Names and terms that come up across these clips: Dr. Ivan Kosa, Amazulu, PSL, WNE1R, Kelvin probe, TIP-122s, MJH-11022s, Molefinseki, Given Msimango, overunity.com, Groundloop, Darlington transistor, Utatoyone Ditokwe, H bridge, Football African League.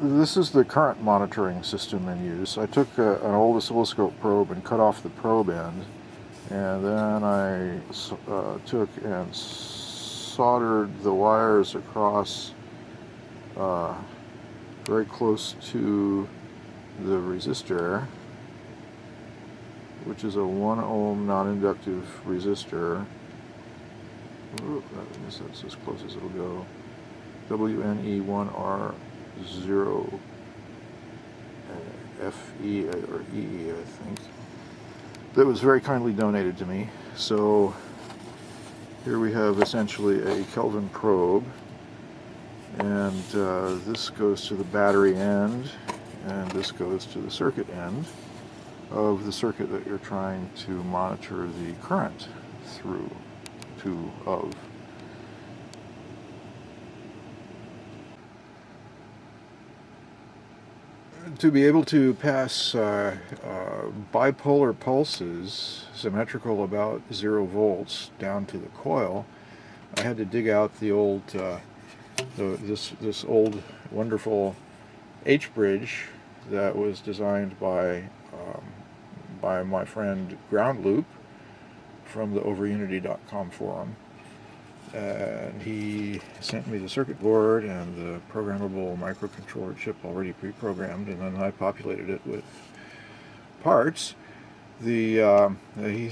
This is the current monitoring system in use. I took an old oscilloscope probe and cut off the probe end, and then I took and soldered the wires across very close to the resistor, which is a 1-ohm non-inductive resistor. Ooh, I guess that's as close as it'll go. WNE1R 0 FE or EE, I think. That was very kindly donated to me. So here we have essentially a Kelvin probe, and this goes to the battery end, and this goes to the circuit end of the circuit that you're trying to monitor the current through to of. To be able to pass bipolar pulses, symmetrical about 0 volts, down to the coil, I had to dig out the old, this old wonderful H bridge that was designed by my friend Groundloop from the overunity.com forum. And he sent me the circuit board and the programmable microcontroller chip already pre-programmed, and then I populated it with parts. He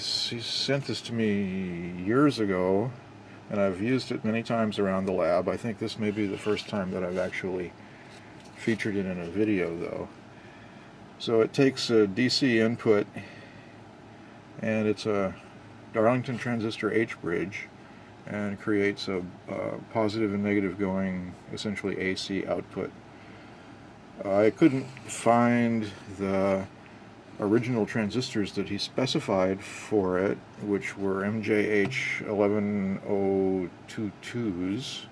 sent this to me years ago, and I've used it many times around the lab. I think this may be the first time that I've actually featured it in a video, though. So it takes a DC input, and it's a Darlington transistor H bridge, and creates a positive and negative going, essentially AC output. I couldn't find the original transistors that he specified for it, which were MJH-11022s,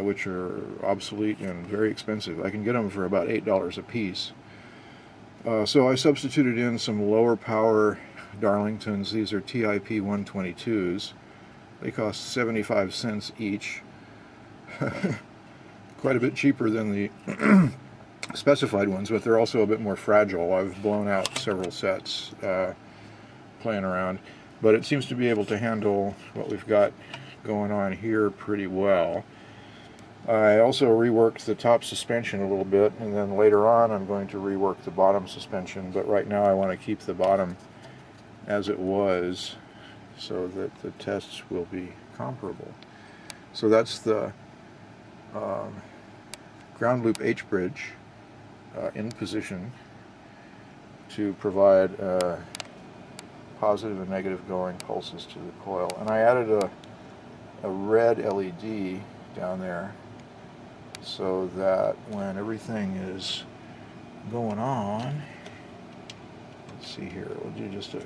which are obsolete and very expensive. I can get them for about $8 a piece. So I substituted in some lower power Darlingtons. These are TIP-122s. They cost 75 cents each, quite a bit cheaper than the specified ones, but they're also a bit more fragile. I've blown out several sets playing around, but it seems to be able to handle what we've got going on here pretty well. I also reworked the top suspension a little bit, and then later on I'm going to rework the bottom suspension, but right now I want to keep the bottom as it was, so that the tests will be comparable. So that's the Groundloop H bridge in position to provide positive and negative going pulses to the coil. And I added a red LED down there so that when everything is going on, let's see here, we'll do just a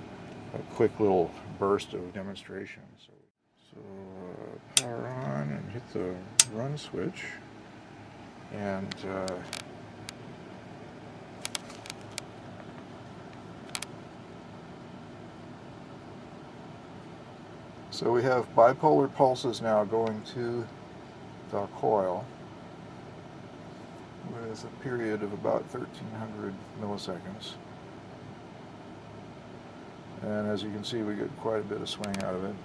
quick little burst of demonstration. So power on and hit the run switch, and so we have bipolar pulses now going to the coil with a period of about 1300 milliseconds. And as you can see, we get quite a bit of swing out of it.